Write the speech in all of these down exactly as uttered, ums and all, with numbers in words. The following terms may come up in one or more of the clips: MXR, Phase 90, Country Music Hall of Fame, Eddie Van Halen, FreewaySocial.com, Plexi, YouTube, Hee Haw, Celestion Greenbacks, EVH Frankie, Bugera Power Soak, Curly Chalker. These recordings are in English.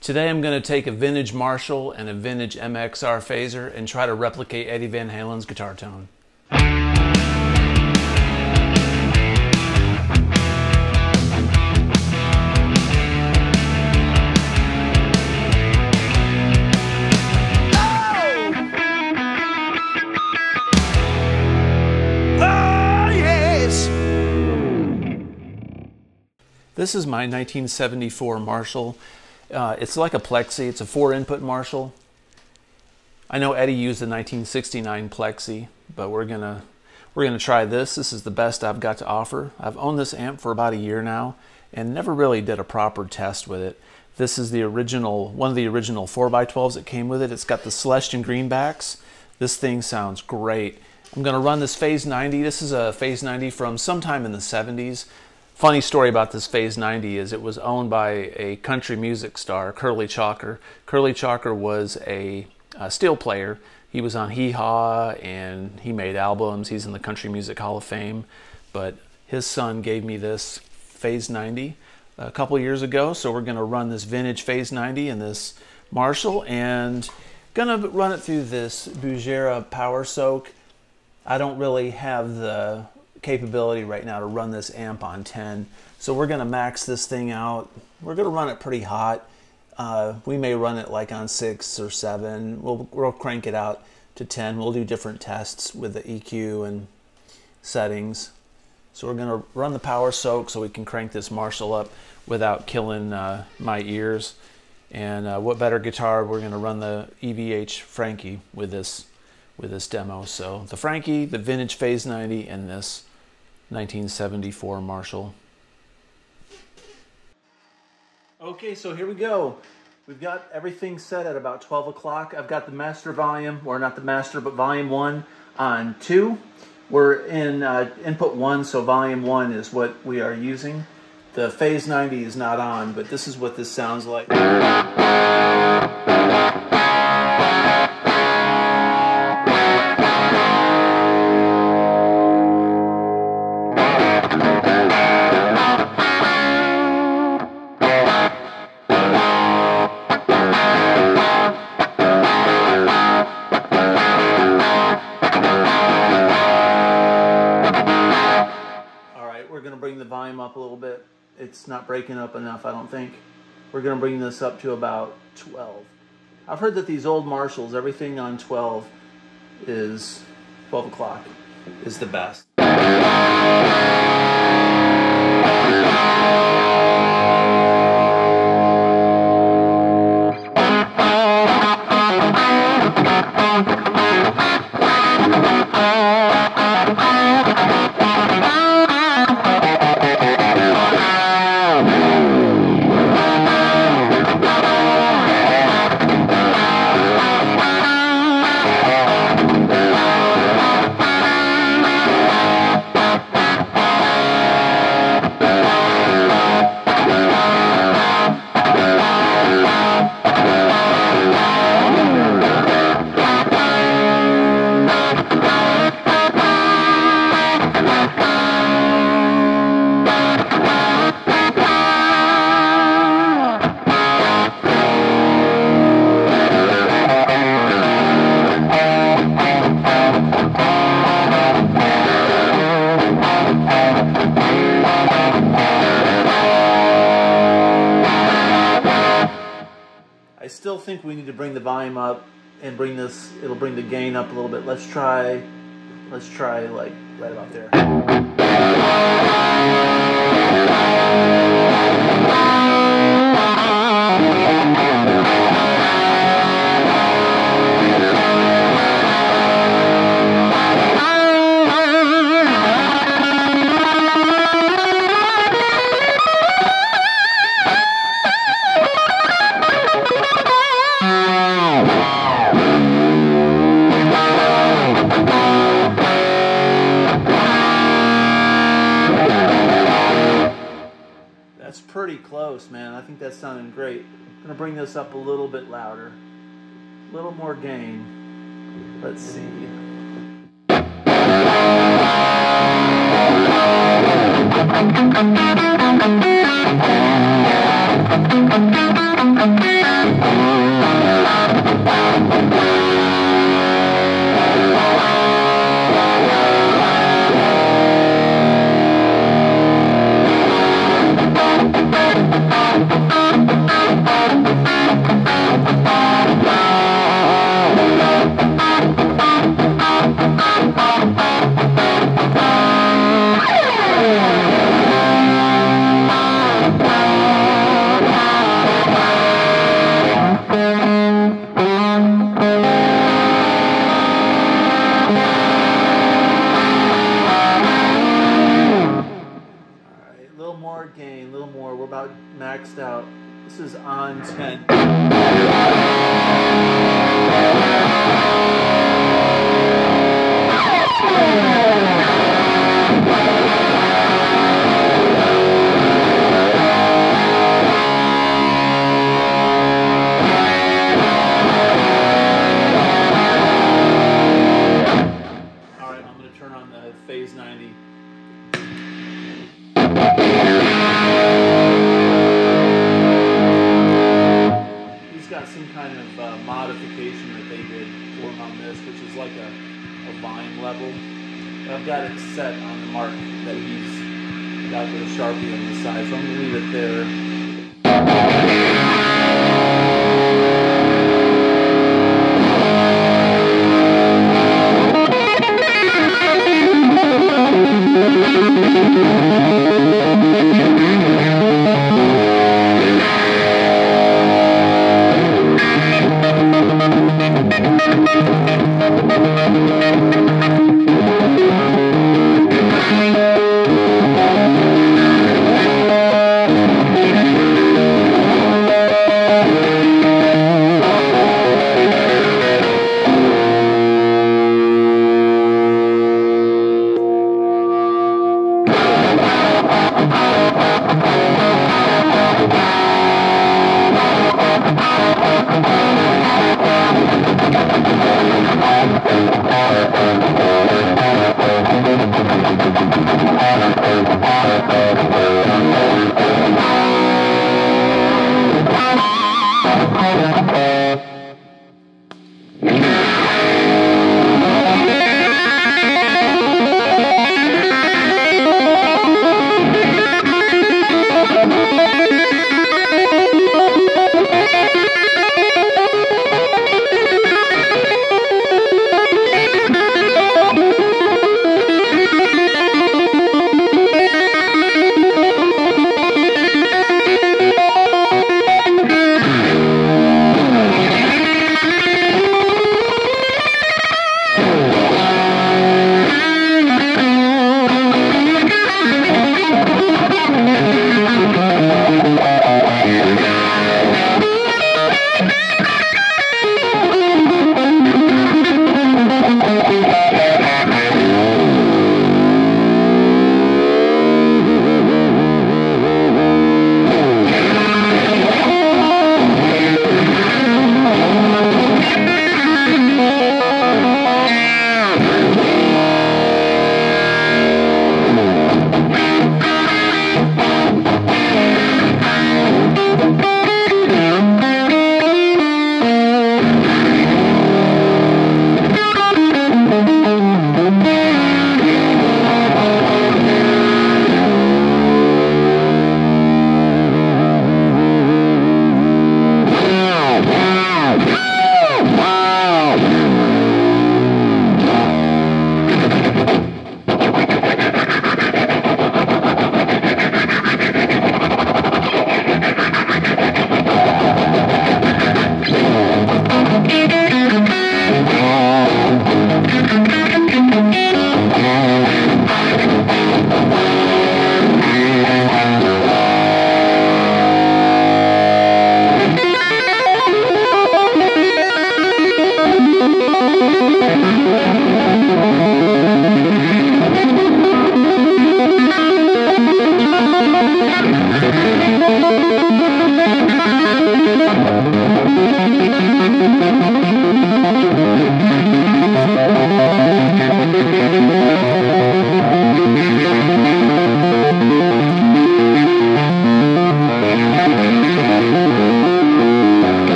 Today I'm going to take a vintage Marshall and a vintage M X R phaser and try to replicate Eddie Van Halen's guitar tone. This is my nineteen seventy-four Marshall. Uh, it's like a Plexi. It's a four-input Marshall. I know Eddie used the nineteen sixty-nine Plexi, but we're gonna we're gonna try this. This is the best I've got to offer. I've owned this amp for about a year now, and never really did a proper test with it. This is the original, one of the original four by twelves that came with it. It's got the Celestion Greenbacks. This thing sounds great. I'm gonna run this Phase ninety. This is a Phase ninety from sometime in the seventies. Funny story about this Phase ninety is it was owned by a country music star, Curly Chalker. Curly Chalker was a, a steel player. He was on Hee Haw and he made albums. He's in the Country Music Hall of Fame. But his son gave me this Phase ninety a couple years ago. So we're going to run this vintage Phase ninety and this Marshall, and going to run it through this Bugera Power Soak. I don't really have the capability right now to run this amp on ten, so we're going to max this thing out. We're going to run it pretty hot. Uh, we may run it like on six or seven. We'll, we'll crank it out to ten. We'll do different tests with the E Q and settings. So we're going to run the Power Soak so we can crank this Marshall up without killing uh, my ears. And uh, what better guitar? We're going to run the E V H Frankie with this with this demo. So the Frankie, the vintage Phase ninety, and this nineteen seventy-four Marshall. Okay, so here we go. We've got everything set at about twelve o'clock. I've got the master volume, or not the master, but volume one on two. We're in uh, input one, so volume one is what we are using. The Phase ninety is not on, but this is what this sounds like. Up a little bit. It's not breaking up enough, I don't think. We're going to bring this up to about twelve. I've heard that these old Marshalls, everything on twelve is twelve o'clock is the best. I still think we need to bring the volume up and bring this, it'll bring the gain up a little bit. Let's try, let's try like right about there. Close, man. I think that's sounding great. I'm gonna bring this up a little bit louder, a little more gain. Let's see.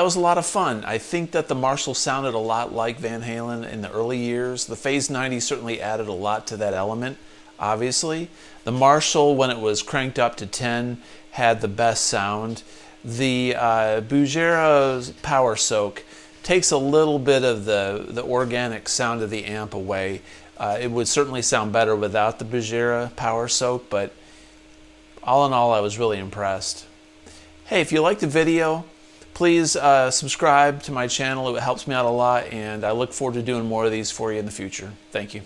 Was a lot of fun. I think that the Marshall sounded a lot like Van Halen in the early years. The Phase ninety certainly added a lot to that element, obviously. The Marshall, when it was cranked up to ten, had the best sound. The uh, Bugera Power Soak takes a little bit of the, the organic sound of the amp away. Uh, it would certainly sound better without the Bugera Power Soak, but all in all, I was really impressed. Hey, if you liked the video, please uh, subscribe to my channel. It helps me out a lot, and I look forward to doing more of these for you in the future. Thank you.